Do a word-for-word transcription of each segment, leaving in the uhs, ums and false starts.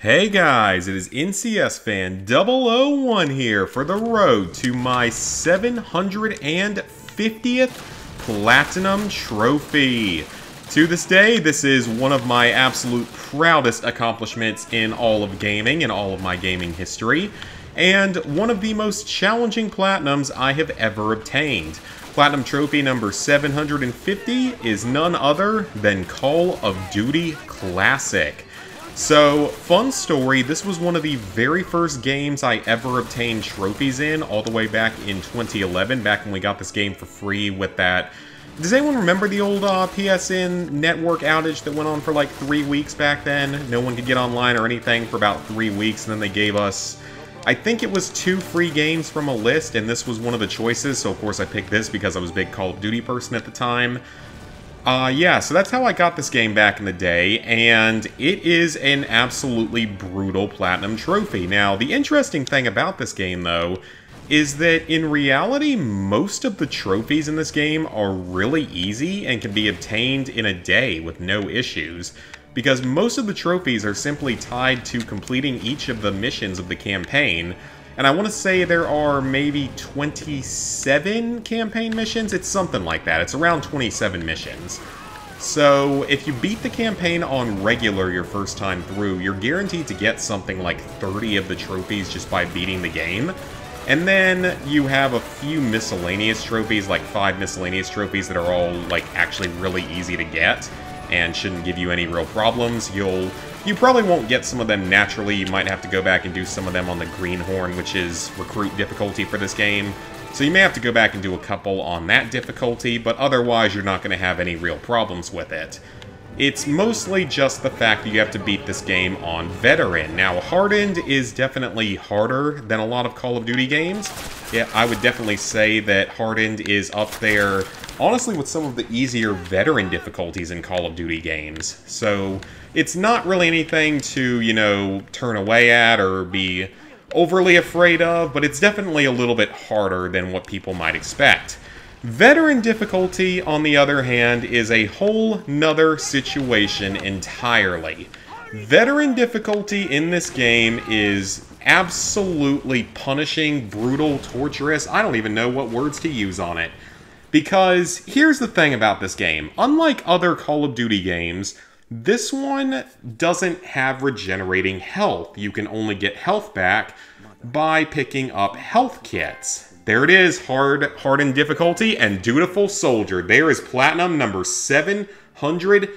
Hey guys, it is N C S Fan zero zero one here for the road to my seven hundred fiftieth Platinum Trophy. To this day, this is one of my absolute proudest accomplishments in all of gaming and all of my gaming history, and one of the most challenging Platinums I have ever obtained. Platinum Trophy number seven hundred fifty is none other than Call of Duty Classic. So, fun story, this was one of the very first games I ever obtained trophies in, all the way back in twenty eleven, back when we got this game for free with that. Does anyone remember the old uh, P S N network outage that went on for like three weeks back then? No one could get online or anything for about three weeks, and then they gave us, I think it was two free games from a list, and this was one of the choices, so of course I picked this because I was a big Call of Duty person at the time. Uh, yeah, so that's how I got this game back in the day, and it is an absolutely brutal Platinum Trophy. Now, the interesting thing about this game, though, is that in reality, most of the trophies in this game are really easy and can be obtained in a day with no issues, because most of the trophies are simply tied to completing each of the missions of the campaign. And I want to say there are maybe twenty-seven campaign missions. It's something like that. It's around twenty-seven missions. So if you beat the campaign on regular your first time through, you're guaranteed to get something like thirty of the trophies just by beating the game. And then you have a few miscellaneous trophies, like five miscellaneous trophies that are all like actually really easy to get and shouldn't give you any real problems. You'll You probably won't get some of them naturally. You might have to go back and do some of them on the Greenhorn, which is recruit difficulty for this game. So you may have to go back and do a couple on that difficulty, but otherwise you're not going to have any real problems with it. It's mostly just the fact that you have to beat this game on Veteran. Now, Hardened is definitely harder than a lot of Call of Duty games. Yeah, I would definitely say that Hardened is up there, honestly, with some of the easier Veteran difficulties in Call of Duty games. So it's not really anything to, you know, turn away at or be overly afraid of, but it's definitely a little bit harder than what people might expect. Veteran difficulty, on the other hand, is a whole nother situation entirely. Veteran difficulty in this game is absolutely punishing, brutal, torturous. I don't even know what words to use on it. Because here's the thing about this game. Unlike other Call of Duty games, this one doesn't have regenerating health. You can only get health back by picking up health kits. There it is, hard, hardened difficulty and dutiful soldier. There is Platinum number seven hundred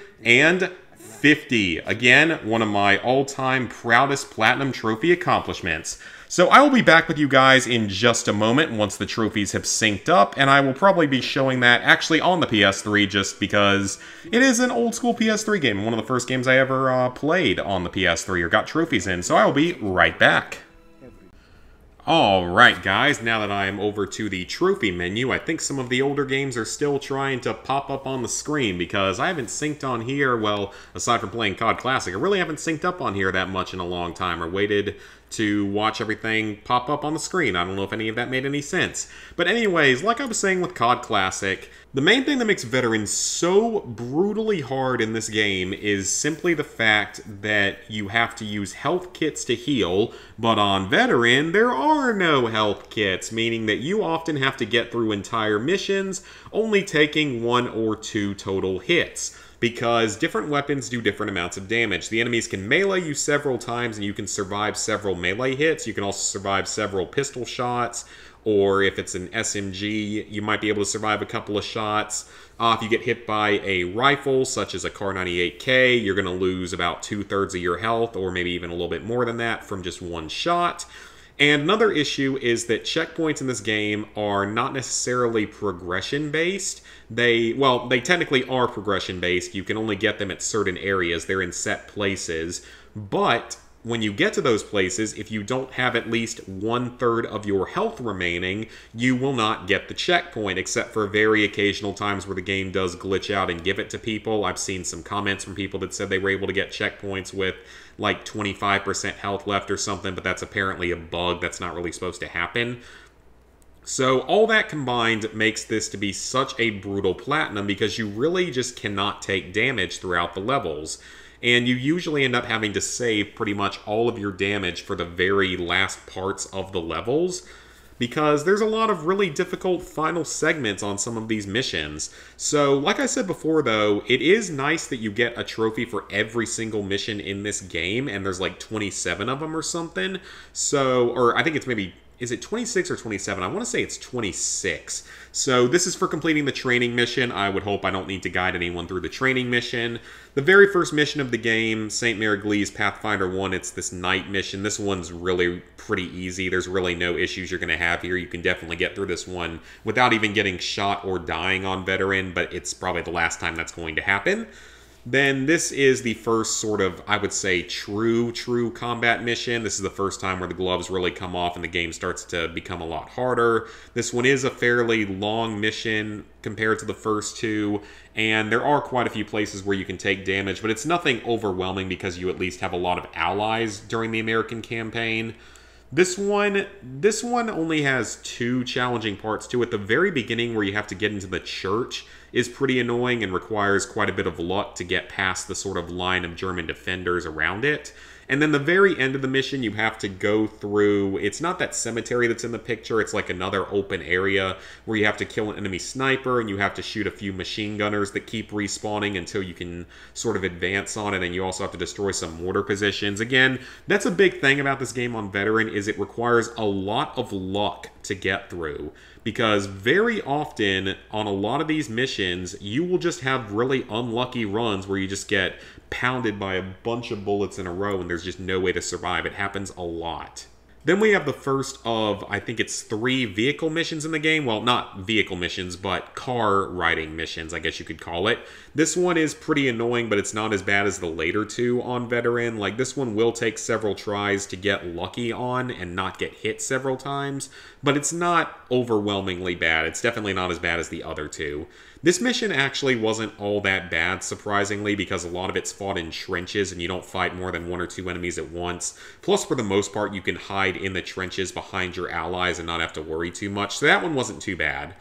fifty. Again, one of my all-time proudest Platinum Trophy accomplishments. So I will be back with you guys in just a moment once the trophies have synced up, and I will probably be showing that actually on the P S three just because it is an old school P S three game, one of the first games I ever uh, played on the P S three or got trophies in, so I will be right back. Alright guys, now that I am over to the trophy menu, I think some of the older games are still trying to pop up on the screen because I haven't synced on here, well, aside from playing C O D Classic, I really haven't synced up on here that much in a long time or waited to watch everything pop up on the screen. I don't know if any of that made any sense. But anyways, like I was saying with C O D Classic, the main thing that makes veterans so brutally hard in this game is simply the fact that you have to use health kits to heal, but on Veteran, there are no health kits, meaning that you often have to get through entire missions, only taking one or two total hits, because different weapons do different amounts of damage. The enemies can melee you several times, and you can survive several melee hits. You can also survive several pistol shots, or if it's an S M G, you might be able to survive a couple of shots. Uh, if you get hit by a rifle, such as a Kar ninety-eight K, you're going to lose about two-thirds of your health, or maybe even a little bit more than that, from just one shot. And another issue is that checkpoints in this game are not necessarily progression-based. They, well, they technically are progression-based. You can only get them at certain areas. They're in set places. But when you get to those places, if you don't have at least one-third of your health remaining, you will not get the checkpoint, except for very occasional times where the game does glitch out and give it to people. I've seen some comments from people that said they were able to get checkpoints with like twenty-five percent health left or something, but that's apparently a bug. That's not really supposed to happen. So all that combined makes this to be such a brutal platinum because you really just cannot take damage throughout the levels. and you usually end up having to save pretty much all of your damage for the very last parts of the levels, because there's a lot of really difficult final segments on some of these missions. So, like I said before though, it is nice that you get a trophy for every single mission in this game, and there's like twenty-seven of them or something. So, or I think it's maybe, is it twenty-six or twenty-seven? I want to say it's twenty-six. So this is for completing the training mission. I would hope I don't need to guide anyone through the training mission. The very first mission of the game, Saint Mary Glee's Pathfinder one, it's this night mission. This one's really pretty easy. There's really no issues you're going to have here. You can definitely get through this one without even getting shot or dying on veteran, but it's probably the last time that's going to happen. Then this is the first sort of, I would say, true, true combat mission. This is the first time where the gloves really come off and the game starts to become a lot harder. This one is a fairly long mission compared to the first two, and there are quite a few places where you can take damage, but it's nothing overwhelming because you at least have a lot of allies during the American campaign. This one, this one only has two challenging parts to it. The very beginning where you have to get into the church is pretty annoying and requires quite a bit of luck to get past the sort of line of German defenders around it. And then the very end of the mission, you have to go through, it's not that cemetery that's in the picture, it's like another open area where you have to kill an enemy sniper and you have to shoot a few machine gunners that keep respawning until you can sort of advance on it, and you also have to destroy some mortar positions. Again, that's a big thing about this game on Veteran, is it requires a lot of luck to get through, because very often on a lot of these missions, you will just have really unlucky runs where you just get pounded by a bunch of bullets in a row and there's just no way to survive. It happens a lot. Then we have the first of, I think it's three vehicle missions in the game. Well, not vehicle missions, but car riding missions, I guess you could call it. This one is pretty annoying, but it's not as bad as the later two on Veteran. Like, this one will take several tries to get lucky on and not get hit several times, but it's not overwhelmingly bad. It's definitely not as bad as the other two. This mission actually wasn't all that bad, surprisingly, because a lot of it's fought in trenches and you don't fight more than one or two enemies at once. Plus, for the most part, you can hide in the trenches behind your allies and not have to worry too much, so that one wasn't too bad.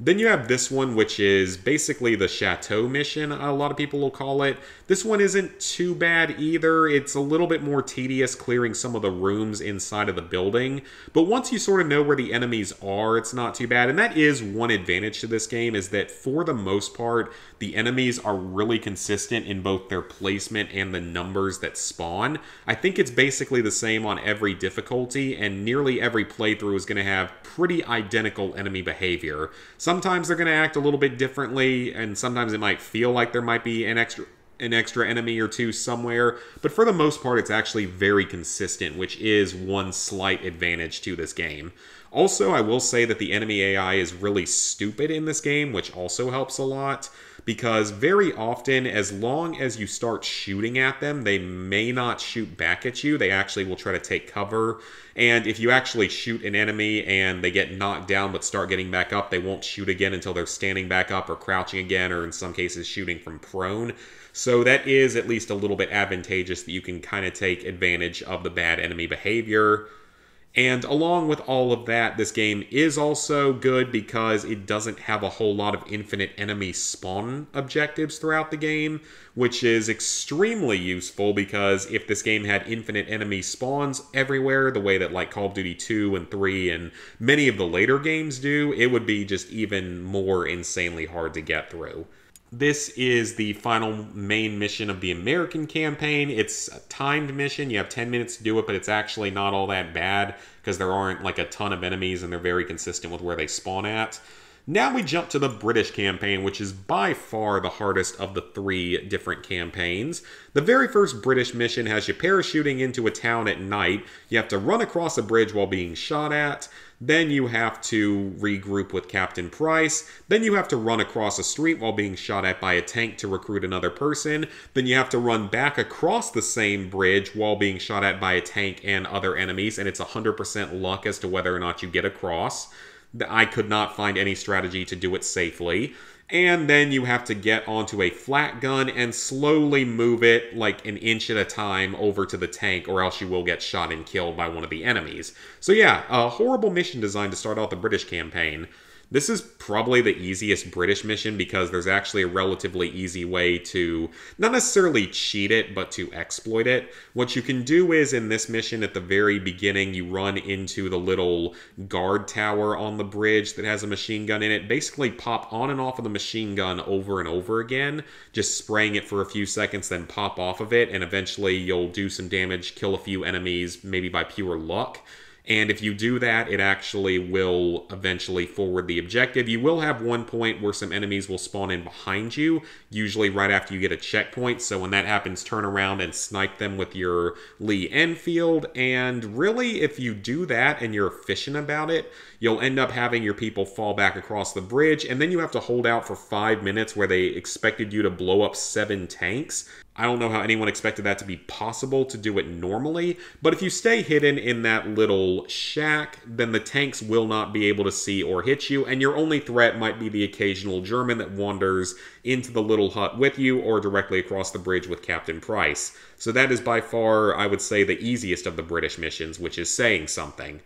Then you have this one, which is basically the Chateau mission, a lot of people will call it. This one isn't too bad either. It's a little bit more tedious clearing some of the rooms inside of the building, but once you sort of know where the enemies are, it's not too bad. And that is one advantage to this game, is that for the most part, the enemies are really consistent in both their placement and the numbers that spawn. I think it's basically the same on every difficulty, and nearly every playthrough is going to have pretty identical enemy behavior. Sometimes they're going to act a little bit differently, and sometimes it might feel like there might be an extra an extra enemy or two somewhere, but for the most part it's actually very consistent, which is one slight advantage to this game. Also, I will say that the enemy A I is really stupid in this game, which also helps a lot, because very often, as long as you start shooting at them, they may not shoot back at you. They actually will try to take cover, and if you actually shoot an enemy and they get knocked down but start getting back up, they won't shoot again until they're standing back up or crouching again, or in some cases shooting from prone. So that is at least a little bit advantageous, that you can kind of take advantage of the bad enemy behavior. And along with all of that, this game is also good because it doesn't have a whole lot of infinite enemy spawn objectives throughout the game, which is extremely useful, because if this game had infinite enemy spawns everywhere, the way that like Call of Duty two and three and many of the later games do, it would be just even more insanely hard to get through. This is the final main mission of the American campaign. It's a timed mission. You have ten minutes to do it, but it's actually not all that bad because there aren't like a ton of enemies and they're very consistent with where they spawn at. Now we jump to the British campaign, which is by far the hardest of the three different campaigns. The very first British mission has you parachuting into a town at night. You have to run across a bridge while being shot at. Then you have to regroup with Captain Price. Then you have to run across a street while being shot at by a tank to recruit another person. Then you have to run back across the same bridge while being shot at by a tank and other enemies, and it's one hundred percent luck as to whether or not you get across. I could not find any strategy to do it safely. And then you have to get onto a flat gun and slowly move it like an inch at a time over to the tank, or else you will get shot and killed by one of the enemies. So yeah, a horrible mission design to start off the British campaign. This is probably the easiest British mission because there's actually a relatively easy way to not necessarily cheat it, but to exploit it. What you can do is in this mission at the very beginning, you run into the little guard tower on the bridge that has a machine gun in it. Basically pop on and off of the machine gun over and over again, just spraying it for a few seconds, then pop off of it, and eventually you'll do some damage, kill a few enemies, maybe by pure luck. And if you do that, it actually will eventually forward the objective. You will have one point where some enemies will spawn in behind you, usually right after you get a checkpoint. So when that happens, turn around and snipe them with your Lee Enfield. And really, if you do that and you're efficient about it, you'll end up having your people fall back across the bridge. And then you have to hold out for five minutes where they expected you to blow up seven tanks. I don't know how anyone expected that to be possible to do it normally, but if you stay hidden in that little shack, then the tanks will not be able to see or hit you, and your only threat might be the occasional German that wanders into the little hut with you or directly across the bridge with Captain Price. So that is by far, I would say, the easiest of the British missions, which is saying something.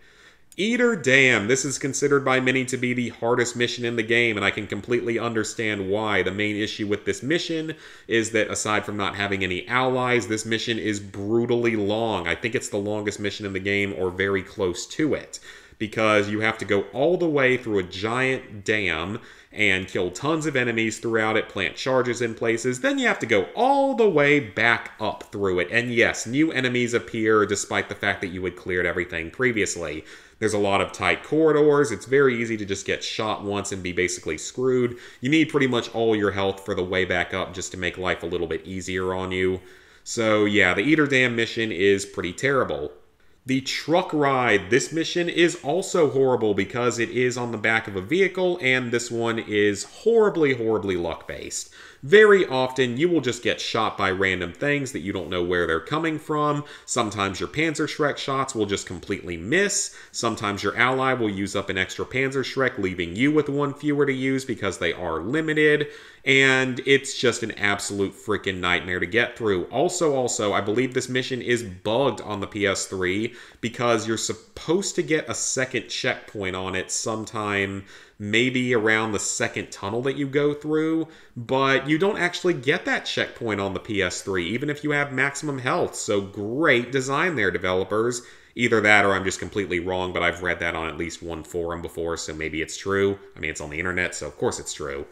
Eat or damn, this is considered by many to be the hardest mission in the game, and I can completely understand why. The main issue with this mission is that, aside from not having any allies, this mission is brutally long. I think it's the longest mission in the game, or very close to it, because you have to go all the way through a giant dam and kill tons of enemies throughout it, plant charges in places, then you have to go all the way back up through it. And yes, new enemies appear despite the fact that you had cleared everything previously. There's a lot of tight corridors. It's very easy to just get shot once and be basically screwed. You need pretty much all your health for the way back up just to make life a little bit easier on you. So yeah, the Eat or Damn mission is pretty terrible. The truck ride, this mission is also horrible because it is on the back of a vehicle, and this one is horribly, horribly luck-based. Very often, you will just get shot by random things that you don't know where they're coming from. Sometimes your Panzer Shrek shots will just completely miss. Sometimes your ally will use up an extra Panzer Shrek, leaving you with one fewer to use because they are limited. And it's just an absolute freaking nightmare to get through. Also, also, I believe this mission is bugged on the P S three because you're supposed to get a second checkpoint on it sometime, maybe around the second tunnel that you go through, but you don't actually get that checkpoint on the P S three, even if you have maximum health. So great design there, developers. Either that or I'm just completely wrong, but I've read that on at least one forum before, so maybe it's true. I mean, it's on the internet, so of course it's true.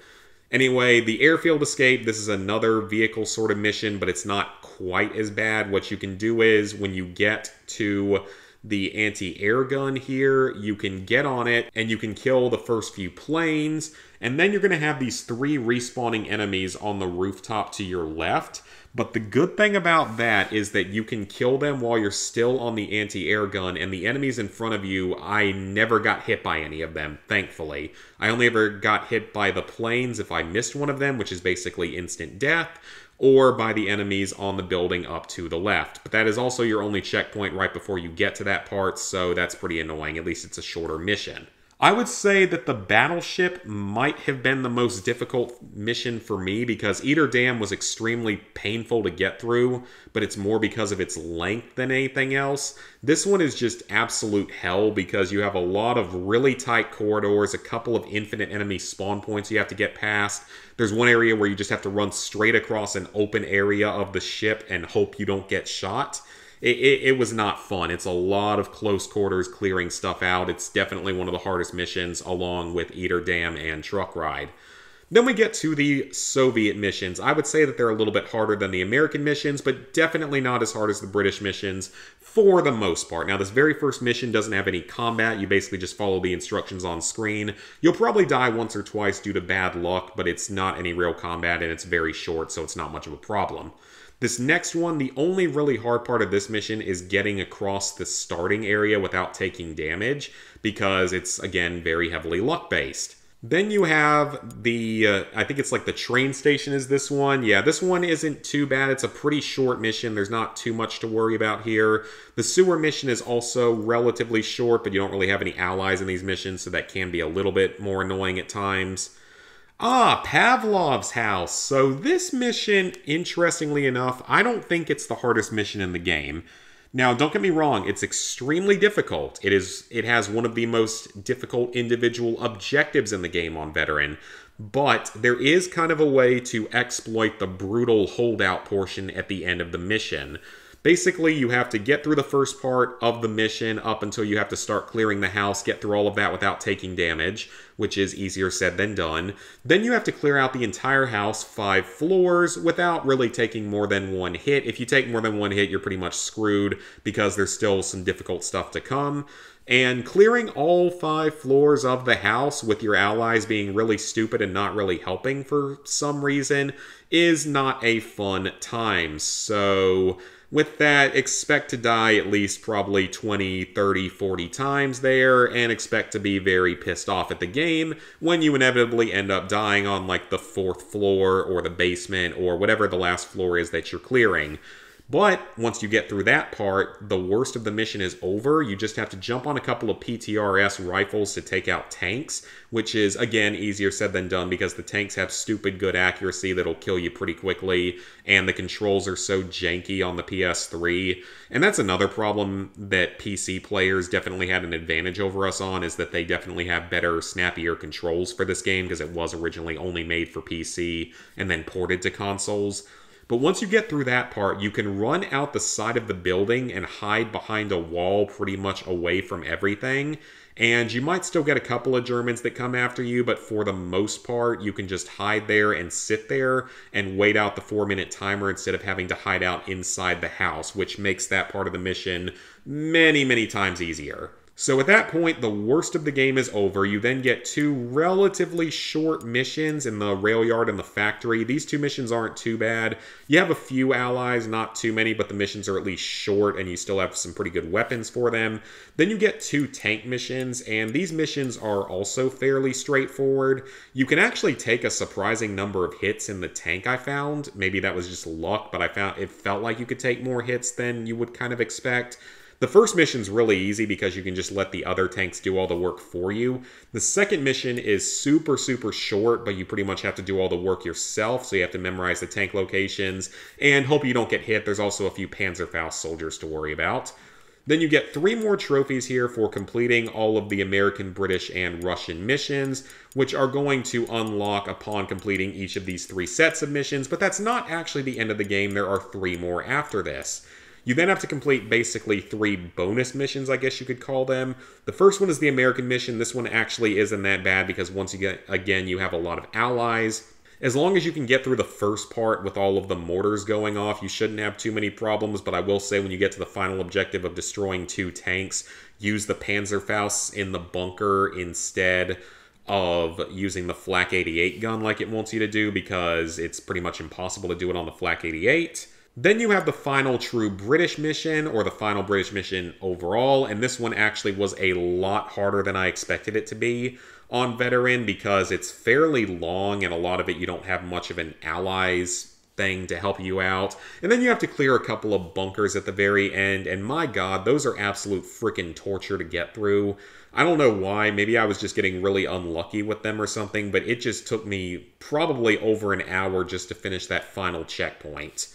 Anyway, the airfield escape, this is another vehicle sort of mission, but it's not quite as bad. What you can do is when you get to the anti-air gun here, you can get on it and you can kill the first few planes, and then you're going to have these three respawning enemies on the rooftop to your left. But the good thing about that is that you can kill them while you're still on the anti-air gun, and the enemies in front of you, I never got hit by any of them, thankfully. I only ever got hit by the planes if I missed one of them, which is basically instant death, or by the enemies on the building up to the left. But that is also your only checkpoint right before you get to that part, so that's pretty annoying. At least it's a shorter mission. I would say that the battleship might have been the most difficult mission for me because Eat or Damn was extremely painful to get through, but it's more because of its length than anything else. This one is just absolute hell because you have a lot of really tight corridors, a couple of infinite enemy spawn points you have to get past. There's one area where you just have to run straight across an open area of the ship and hope you don't get shot. It, it, it was not fun. It's a lot of close quarters clearing stuff out. It's definitely one of the hardest missions, along with Eat or Damn and Truck Ride. Then we get to the Soviet missions. I would say that they're a little bit harder than the American missions, but definitely not as hard as the British missions for the most part. Now, this very first mission doesn't have any combat. You basically just follow the instructions on screen. You'll probably die once or twice due to bad luck, but it's not any real combat, and it's very short, so it's not much of a problem. This next one, the only really hard part of this mission is getting across the starting area without taking damage because it's, again, very heavily luck-based. Then you have the, uh, I think it's like the train station is this one. Yeah, this one isn't too bad. It's a pretty short mission. There's not too much to worry about here. The sewer mission is also relatively short, but you don't really have any allies in these missions, so that can be a little bit more annoying at times. Ah, Pavlov's house. So this mission, interestingly enough, I don't think it's the hardest mission in the game. Now, don't get me wrong, it's extremely difficult. It is. It has one of the most difficult individual objectives in the game on Veteran, but there is kind of a way to exploit the brutal holdout portion at the end of the mission. Basically, you have to get through the first part of the mission up until you have to start clearing the house, get through all of that without taking damage, which is easier said than done. Then you have to clear out the entire house, five floors, without really taking more than one hit. If you take more than one hit, you're pretty much screwed because there's still some difficult stuff to come. And clearing all five floors of the house with your allies being really stupid and not really helping for some reason is not a fun time. So with that, expect to die at least probably twenty, thirty, forty times there, and expect to be very pissed off at the game when you inevitably end up dying on like the fourth floor or the basement or whatever the last floor is that you're clearing. But once you get through that part, the worst of the mission is over. You just have to jump on a couple of P T R S rifles to take out tanks, which is, again, easier said than done because the tanks have stupid good accuracy that'll kill you pretty quickly, and the controls are so janky on the P S three. And that's another problem that P C players definitely had an advantage over us on, is that they definitely have better, snappier controls for this game because it was originally only made for P C and then ported to consoles. But once you get through that part, you can run out the side of the building and hide behind a wall pretty much away from everything. And you might still get a couple of Germans that come after you, but for the most part, you can just hide there and sit there and wait out the four-minute timer instead of having to hide out inside the house, which makes that part of the mission many, many times easier. So at that point, the worst of the game is over. You then get two relatively short missions in the rail yard and the factory. These two missions aren't too bad. You have a few allies, not too many, but the missions are at least short, and you still have some pretty good weapons for them. Then you get two tank missions, and these missions are also fairly straightforward. You can actually take a surprising number of hits in the tank, I found. Maybe that was just luck, but I found it felt like you could take more hits than you would kind of expect. The first mission's really easy because you can just let the other tanks do all the work for you. The second mission is super, super short, but you pretty much have to do all the work yourself, so you have to memorize the tank locations and hope you don't get hit. There's also a few Panzerfaust soldiers to worry about. Then you get three more trophies here for completing all of the American, British, and Russian missions, which are going to unlock upon completing each of these three sets of missions, but that's not actually the end of the game. There are three more after this. You then have to complete basically three bonus missions, I guess you could call them. The first one is the American mission. This one actually isn't that bad because once you get, again, you have a lot of allies. As long as you can get through the first part with all of the mortars going off, you shouldn't have too many problems. But I will say when you get to the final objective of destroying two tanks, use the Panzerfausts in the bunker instead of using the Flak eighty-eight gun like it wants you to do, because it's pretty much impossible to do it on the Flak eighty-eight. Then you have the final true British mission, or the final British mission overall, and this one actually was a lot harder than I expected it to be on Veteran because it's fairly long and a lot of it you don't have much of an allies thing to help you out. And then you have to clear a couple of bunkers at the very end, and my god, those are absolute freaking torture to get through. I don't know why, maybe I was just getting really unlucky with them or something, but it just took me probably over an hour just to finish that final checkpoint.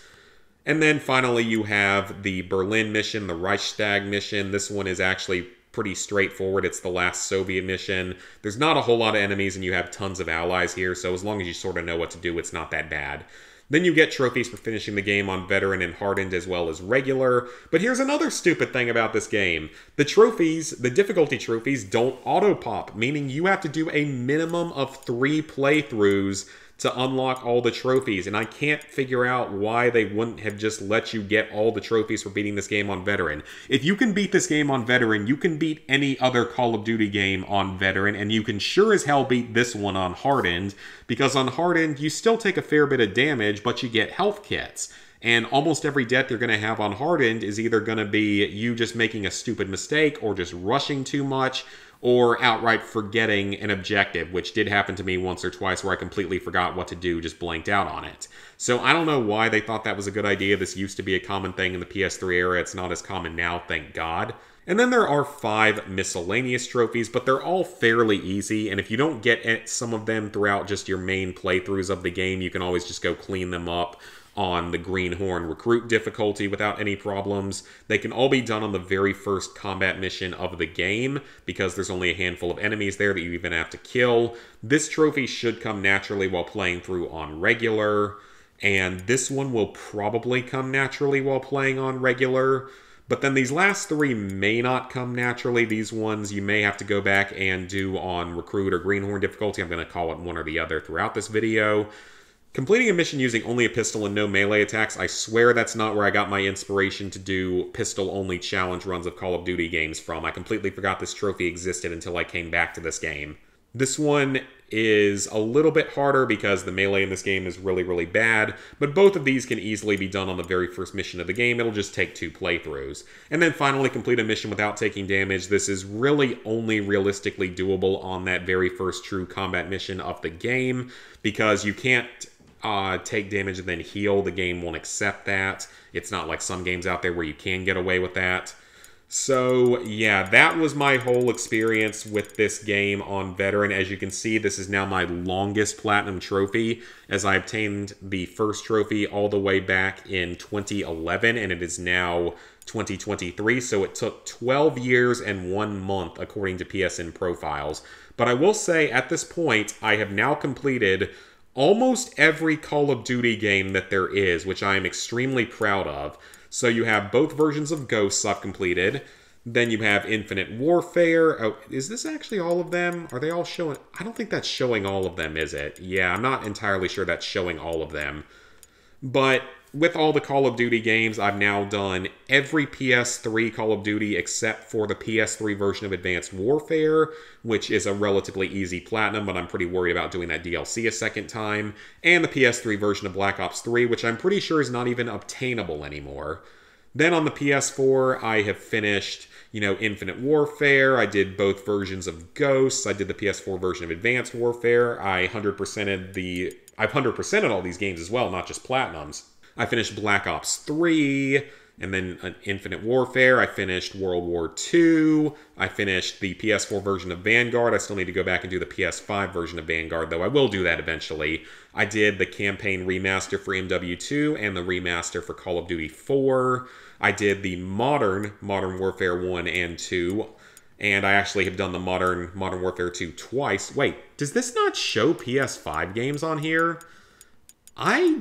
And then finally you have the Berlin mission, the Reichstag mission. This one is actually pretty straightforward. It's the last Soviet mission. There's not a whole lot of enemies and you have tons of allies here, so as long as you sort of know what to do, it's not that bad. Then you get trophies for finishing the game on Veteran and Hardened as well as Regular. But here's another stupid thing about this game. The trophies, the difficulty trophies, don't auto-pop, meaning you have to do a minimum of three playthroughs to unlock all the trophies, and I can't figure out why they wouldn't have just let you get all the trophies for beating this game on Veteran. If you can beat this game on Veteran, you can beat any other Call of Duty game on Veteran, and you can sure as hell beat this one on Hardened, because on Hardened, you still take a fair bit of damage, but you get health kits. And almost every death you're going to have on Hardened is either going to be you just making a stupid mistake or just rushing too much, or outright forgetting an objective, which did happen to me once or twice where I completely forgot what to do, just blanked out on it. So I don't know why they thought that was a good idea. This used to be a common thing in the P S three era. It's not as common now, thank God. And then there are five miscellaneous trophies, but they're all fairly easy, and if you don't get at some of them throughout just your main playthroughs of the game, you can always just go clean them up on the Greenhorn recruit difficulty without any problems. They can all be done on the very first combat mission of the game because there's only a handful of enemies there that you even have to kill. This trophy should come naturally while playing through on regular, and this one will probably come naturally while playing on regular. But then these last three may not come naturally. These ones you may have to go back and do on recruit or Greenhorn difficulty. I'm going to call it one or the other throughout this video. Completing a mission using only a pistol and no melee attacks, I swear that's not where I got my inspiration to do pistol-only challenge runs of Call of Duty games from. I completely forgot this trophy existed until I came back to this game. This one is a little bit harder because the melee in this game is really, really bad, but both of these can easily be done on the very first mission of the game. It'll just take two playthroughs. And then finally, complete a mission without taking damage. This is really only realistically doable on that very first true combat mission of the game because you can't Uh, take damage and then heal. The game won't accept that. It's not like some games out there where you can get away with that. So yeah, that was my whole experience with this game on Veteran. As you can see, this is now my longest platinum trophy, as I obtained the first trophy all the way back in twenty eleven, and it is now twenty twenty-three, so it took twelve years and one month according to P S N profiles. But I will say at this point, I have now completed almost every Call of Duty game that there is, which I am extremely proud of. So you have both versions of Ghosts I've completed. Then you have Infinite Warfare. Oh, is this actually all of them? Are they all showing? I don't think that's showing all of them, is it? Yeah, I'm not entirely sure that's showing all of them. But with all the Call of Duty games, I've now done every P S three Call of Duty except for the P S three version of Advanced Warfare, which is a relatively easy platinum, but I'm pretty worried about doing that D L C a second time, and the P S three version of Black Ops three, which I'm pretty sure is not even obtainable anymore. Then on the P S four, I have finished, you know, Infinite Warfare. I did both versions of Ghosts. I did the P S four version of Advanced Warfare. I one hundred percented the... I've one hundred percented all these games as well, not just platinums. I finished Black Ops three, and then Infinite Warfare. I finished World War two. I finished the P S four version of Vanguard. I still need to go back and do the P S five version of Vanguard, though. I will do that eventually. I did the campaign remaster for M W two and the remaster for Call of Duty four. I did the modern Modern Warfare one and two. And I actually have done the modern Modern Warfare two twice. Wait, does this not show P S five games on here? I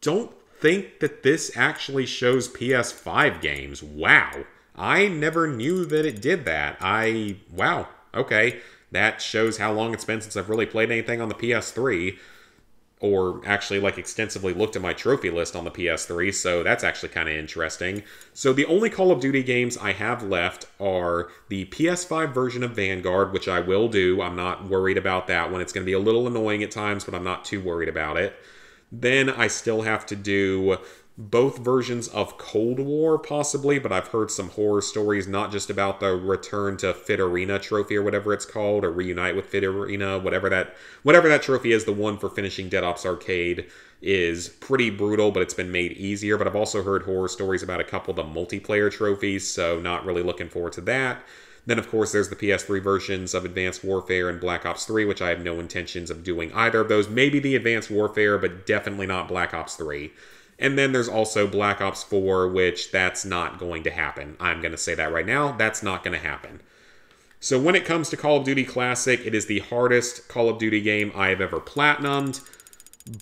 don't think that this actually shows P S five games. Wow. I never knew that it did that. I... Wow. Okay. That shows how long it's been since I've really played anything on the P S three. Or actually, like, extensively looked at my trophy list on the P S three, so that's actually kind of interesting. So the only Call of Duty games I have left are the P S five version of Vanguard, which I will do. I'm not worried about that one. It's going to be a little annoying at times, but I'm not too worried about it. Then I still have to do both versions of Cold War, possibly, but I've heard some horror stories, not just about the Return to Fit Arena trophy or whatever it's called, or Reunite with Fit Arena, whatever that, whatever that trophy is. The one for finishing Dead Ops Arcade is pretty brutal, but it's been made easier. But I've also heard horror stories about a couple of the multiplayer trophies, so not really looking forward to that. Then, of course, there's the P S three versions of Advanced Warfare and Black Ops three, which I have no intentions of doing either of those. Maybe the Advanced Warfare, but definitely not Black Ops three. And then there's also Black Ops four, which that's not going to happen. I'm going to say that right now. That's not going to happen. So when it comes to Call of Duty Classic, it is the hardest Call of Duty game I have ever platinumed.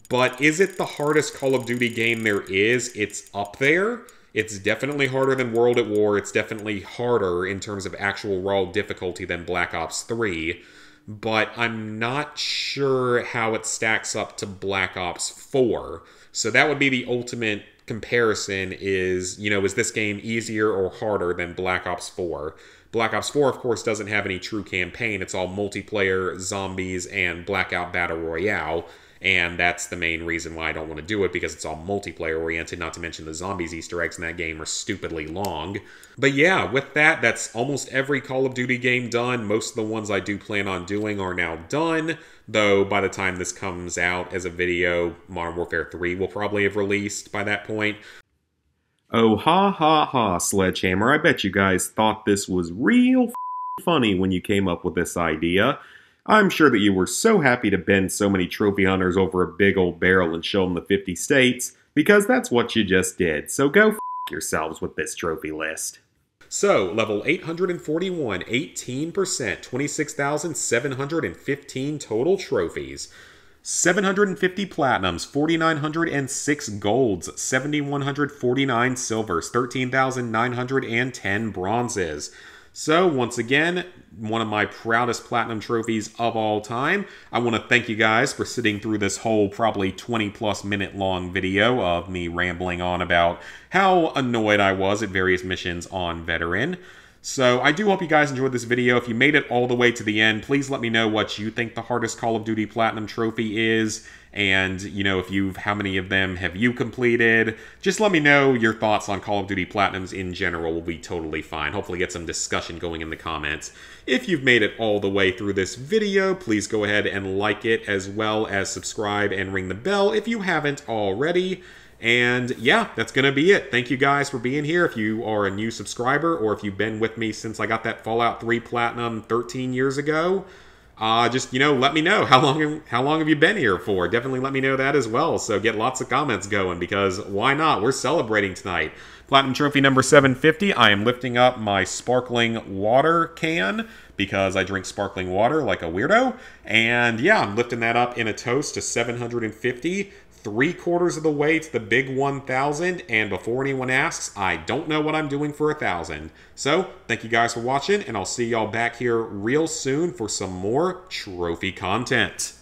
But is it the hardest Call of Duty game there is? It's up there. It's definitely harder than World at War. It's definitely harder in terms of actual raw difficulty than Black Ops three. But I'm not sure how it stacks up to Black Ops four. So that would be the ultimate comparison is, you know, is this game easier or harder than Black Ops four? Black Ops four, of course, doesn't have any true campaign. It's all multiplayer, zombies, and Blackout Battle Royale. And that's the main reason why I don't want to do it, because it's all multiplayer-oriented, not to mention the zombies Easter eggs in that game are stupidly long. But yeah, with that, that's almost every Call of Duty game done. Most of the ones I do plan on doing are now done, though by the time this comes out as a video, Modern Warfare three will probably have released by that point. Oh, ha ha ha, Sledgehammer, I bet you guys thought this was real f***ing funny when you came up with this idea. I'm sure that you were so happy to bend so many trophy hunters over a big old barrel and show them the fifty states because that's what you just did, so go f*** yourselves with this trophy list. So, level eight hundred forty-one, eighteen percent, twenty-six thousand seven hundred fifteen total trophies, seven hundred fifty platinums, four thousand nine hundred six golds, seven thousand one hundred forty-nine silvers, thirteen thousand nine hundred ten bronzes. So, once again, one of my proudest platinum trophies of all time. I want to thank you guys for sitting through this whole probably twenty plus minute long video of me rambling on about how annoyed I was at various missions on Veteran. So, I do hope you guys enjoyed this video. If you made it all the way to the end, please let me know what you think the hardest Call of Duty Platinum Trophy is. And, you know, if you've, how many of them have you completed? Just let me know your thoughts on Call of Duty Platinums in general will be totally fine. Hopefully get some discussion going in the comments. If you've made it all the way through this video, please go ahead and like it, as well as subscribe and ring the bell if you haven't already. And yeah, that's going to be it. Thank you guys for being here. If you are a new subscriber, or if you've been with me since I got that Fallout three Platinum thirteen years ago, uh, just, you know, let me know how long, how long have you been here for? Definitely let me know that as well. So get lots of comments going, because why not? We're celebrating tonight. Platinum Trophy number seven fifty. I am lifting up my sparkling water can, because I drink sparkling water like a weirdo. And yeah, I'm lifting that up in a toast to seven hundred fifty. Three quarters of the way to the big one thousand, and before anyone asks, I don't know what I'm doing for one thousand. So, thank you guys for watching, and I'll see y'all back here real soon for some more trophy content.